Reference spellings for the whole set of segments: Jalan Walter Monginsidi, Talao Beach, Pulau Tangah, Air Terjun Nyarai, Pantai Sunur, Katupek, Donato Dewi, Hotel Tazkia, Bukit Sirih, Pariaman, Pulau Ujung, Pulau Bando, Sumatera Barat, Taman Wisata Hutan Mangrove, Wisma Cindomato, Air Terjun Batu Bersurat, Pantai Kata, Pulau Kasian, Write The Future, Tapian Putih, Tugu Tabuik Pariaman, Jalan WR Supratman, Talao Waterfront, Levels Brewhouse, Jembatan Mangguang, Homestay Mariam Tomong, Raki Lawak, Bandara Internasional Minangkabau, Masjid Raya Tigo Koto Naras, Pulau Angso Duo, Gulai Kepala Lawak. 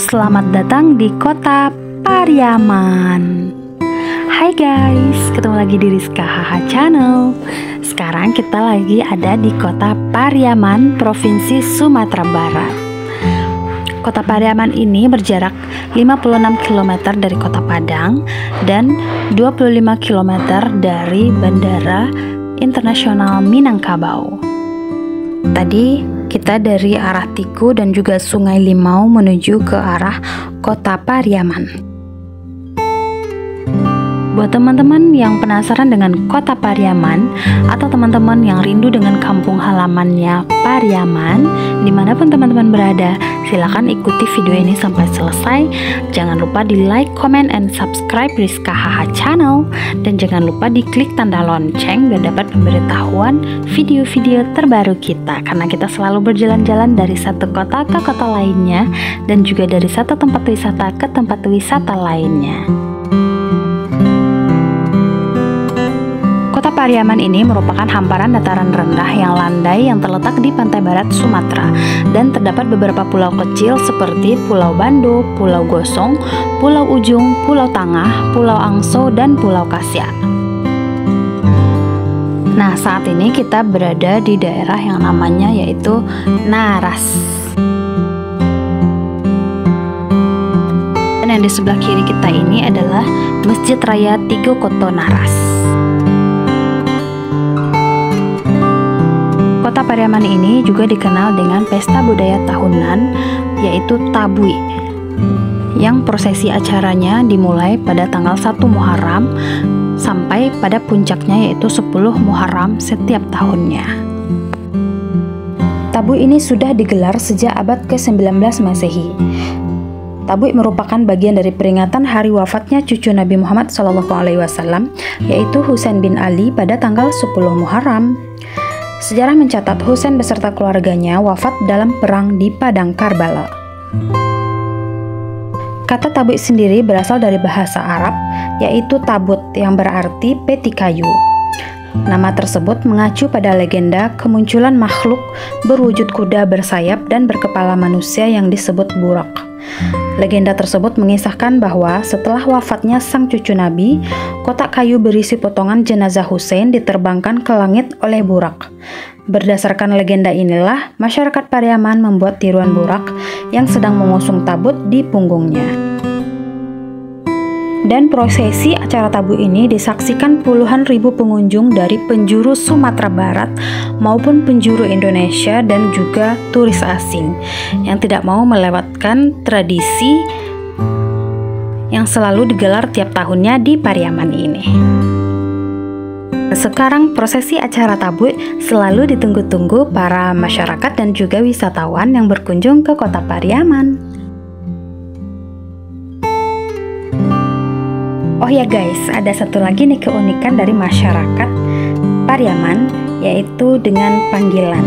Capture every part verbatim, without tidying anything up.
Selamat datang di kota Pariaman. Hai guys, ketemu lagi di Rizka H A H A Channel. Sekarang kita lagi ada di kota Pariaman, Provinsi Sumatera Barat. Kota Pariaman ini berjarak lima puluh enam kilometer dari kota Padang dan dua puluh lima kilometer dari Bandara Internasional Minangkabau. Tadi kita dari arah Tiku dan juga Sungai Limau menuju ke arah kota Pariaman. Buat teman-teman yang penasaran dengan kota Pariaman atau teman-teman yang rindu dengan kampung halamannya Pariaman, dimanapun teman-teman berada, silakan ikuti video ini sampai selesai. Jangan lupa di like, comment, and subscribe Rizka H A H A Channel. Dan jangan lupa di klik tanda lonceng biar dapat pemberitahuan video-video terbaru kita. Karena kita selalu berjalan-jalan dari satu kota ke kota lainnya dan juga dari satu tempat wisata ke tempat wisata lainnya. Kota Pariaman ini merupakan hamparan dataran rendah yang landai yang terletak di pantai barat Sumatera dan terdapat beberapa pulau kecil seperti Pulau Bando, Pulau Gosong, Pulau Ujung, Pulau Tangah, Pulau Angso, dan Pulau Kasian. Nah, saat ini kita berada di daerah yang namanya yaitu Naras. Dan yang di sebelah kiri kita ini adalah Masjid Raya Tigo Koto Naras. Kota Pariaman ini juga dikenal dengan pesta budaya tahunan yaitu Tabuik, yang prosesi acaranya dimulai pada tanggal satu Muharram sampai pada puncaknya yaitu sepuluh Muharram setiap tahunnya. Tabuik ini sudah digelar sejak abad ke sembilan belas Masehi. Tabuik merupakan bagian dari peringatan hari wafatnya cucu Nabi Muhammad shallallahu alaihi wasallam yaitu Husain bin Ali pada tanggal sepuluh Muharram. Sejarah mencatat Husain beserta keluarganya wafat dalam perang di Padang Karbala. Kata tabuik sendiri berasal dari bahasa Arab, yaitu tabut yang berarti peti kayu. Nama tersebut mengacu pada legenda kemunculan makhluk berwujud kuda bersayap dan berkepala manusia yang disebut Buraq. Legenda tersebut mengisahkan bahwa setelah wafatnya sang cucu Nabi, kotak kayu berisi potongan jenazah Husain diterbangkan ke langit oleh Buraq. Berdasarkan legenda inilah, masyarakat Pariaman membuat tiruan Buraq yang sedang mengusung tabut di punggungnya. Dan prosesi acara tabuik ini disaksikan puluhan ribu pengunjung dari penjuru Sumatera Barat maupun penjuru Indonesia dan juga turis asing yang tidak mau melewatkan tradisi yang selalu digelar tiap tahunnya di Pariaman ini. Sekarang prosesi acara tabuik selalu ditunggu-tunggu para masyarakat dan juga wisatawan yang berkunjung ke kota Pariaman. Oh ya guys, ada satu lagi nih keunikan dari masyarakat Pariaman, yaitu dengan panggilan.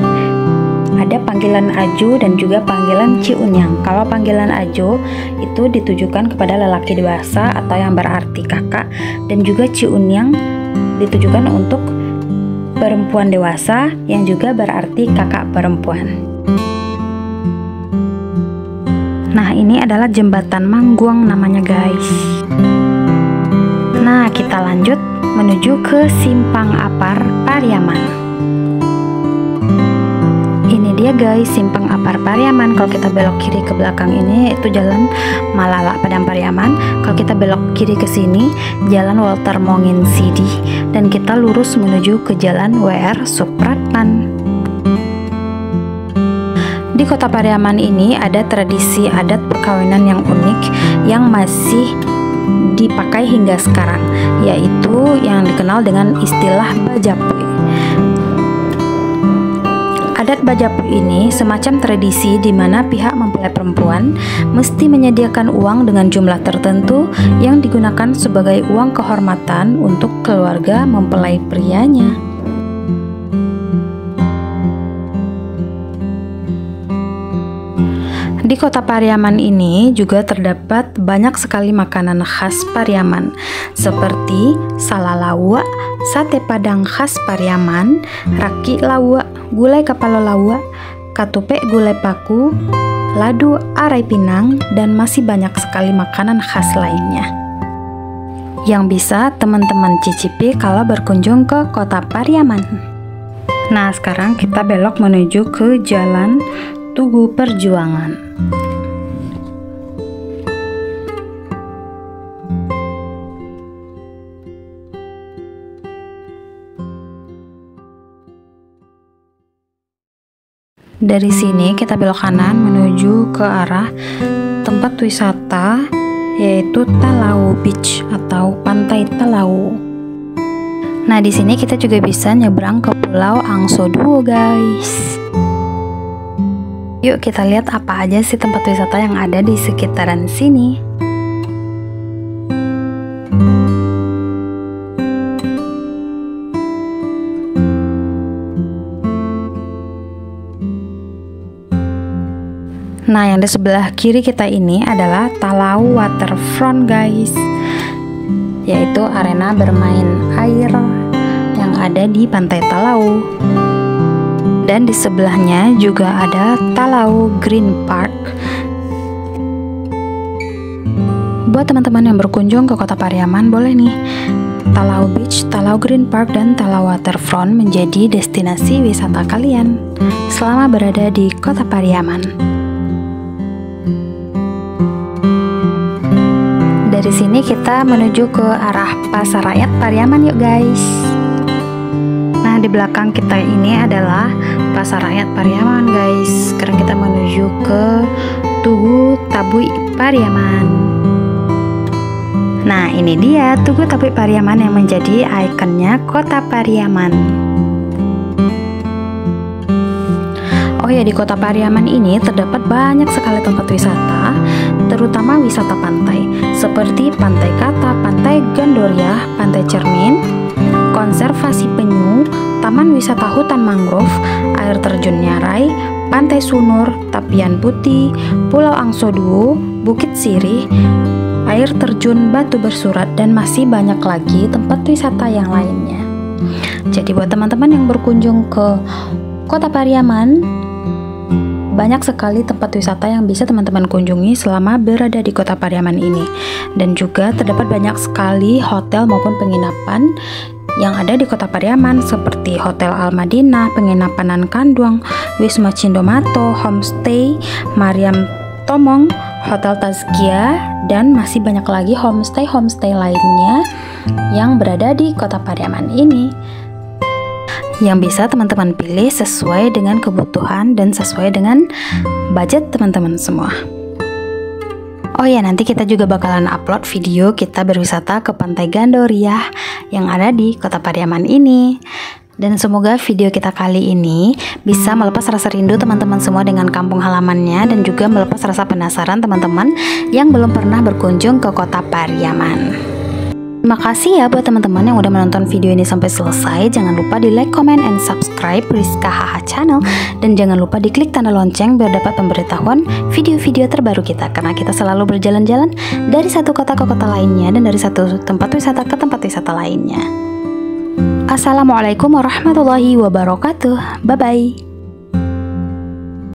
Ada panggilan Ajo dan juga panggilan Ciunyang. Kalau panggilan Ajo itu ditujukan kepada lelaki dewasa atau yang berarti kakak, dan juga Ciunyang ditujukan untuk perempuan dewasa yang juga berarti kakak perempuan. Nah, ini adalah jembatan Mangguang namanya guys. Nah, kita lanjut menuju ke Simpang Apar, Pariaman. Ini dia guys, Simpang Apar, Pariaman. Kalau kita belok kiri ke belakang ini, itu Jalan Malala, Padang Pariaman. Kalau kita belok kiri ke sini, Jalan Walter Monginsidi. Dan kita lurus menuju ke Jalan W R Supratman. Di kota Pariaman ini ada tradisi adat perkawinan yang unik yang masih dipakai hingga sekarang, yaitu yang dikenal dengan istilah Bajapui. Adat Bajapui ini semacam tradisi di mana pihak mempelai perempuan mesti menyediakan uang dengan jumlah tertentu yang digunakan sebagai uang kehormatan untuk keluarga mempelai prianya. Di kota Pariaman ini juga terdapat banyak sekali makanan khas Pariaman seperti salalawak, sate padang khas Pariaman, raki lawak, gulai kepala lawak, katupek gulai paku, ladu arai Pinang, dan masih banyak sekali makanan khas lainnya yang bisa teman-teman cicipi kalau berkunjung ke kota Pariaman. Nah, sekarang kita belok menuju ke Jalan Tugu Perjuangan. Dari sini kita belok kanan menuju ke arah tempat wisata, yaitu Talao Beach atau Pantai Talao. Nah, di sini kita juga bisa nyebrang ke Pulau Angso Duo, guys. Yuk kita lihat apa aja sih tempat wisata yang ada di sekitaran sini. Nah, yang di sebelah kiri kita ini adalah Talao Waterfront, guys, yaitu arena bermain air yang ada di Pantai Talao. Dan di sebelahnya juga ada Talao Green Park. Buat teman-teman yang berkunjung ke kota Pariaman, boleh nih Talao Beach, Talao Green Park, dan Talao Waterfront menjadi destinasi wisata kalian selama berada di kota Pariaman. Dari sini kita menuju ke arah Pasar Rakyat Pariaman, yuk guys. Nah, di belakang kita ini adalah Pasar Rakyat Pariaman, guys. Sekarang kita menuju ke Tugu Tabuik Pariaman. Nah, ini dia Tugu Tabuik Pariaman yang menjadi ikonnya kota Pariaman. Oh ya, di kota Pariaman ini terdapat banyak sekali tempat wisata, terutama wisata pantai, seperti Pantai Kata, Pantai Gandoriah, Pantai Cermin, Konservasi Penyu, Taman Wisata Hutan Mangrove, Air Terjun Nyarai, Pantai Sunur, Tapian Putih, Pulau Angso Duo, Bukit Sirih, Air Terjun Batu Bersurat, dan masih banyak lagi tempat wisata yang lainnya. Jadi buat teman-teman yang berkunjung ke kota Pariaman, banyak sekali tempat wisata yang bisa teman-teman kunjungi selama berada di kota Pariaman ini. Dan juga terdapat banyak sekali hotel maupun penginapan yang ada di kota Pariaman, seperti Hotel Al-Madinah, Penginapanan Kanduang, Wisma Cindomato, Homestay Mariam Tomong, Hotel Tazkia, dan masih banyak lagi homestay-homestay lainnya yang berada di kota Pariaman ini, yang bisa teman-teman pilih sesuai dengan kebutuhan dan sesuai dengan budget teman-teman semua. Oh ya, nanti kita juga bakalan upload video kita berwisata ke Pantai Gandoriah yang ada di kota Pariaman ini. Dan semoga video kita kali ini bisa melepas rasa rindu teman-teman semua dengan kampung halamannya, dan juga melepas rasa penasaran teman-teman yang belum pernah berkunjung ke kota Pariaman. Terima kasih ya buat teman-teman yang udah menonton video ini sampai selesai. Jangan lupa di like, comment, and subscribe Rizka HaHa Channel. Dan jangan lupa diklik tanda lonceng biar dapat pemberitahuan video-video terbaru kita. Karena kita selalu berjalan-jalan dari satu kota ke kota lainnya, dan dari satu tempat wisata ke tempat wisata lainnya. Assalamualaikum warahmatullahi wabarakatuh. Bye-bye.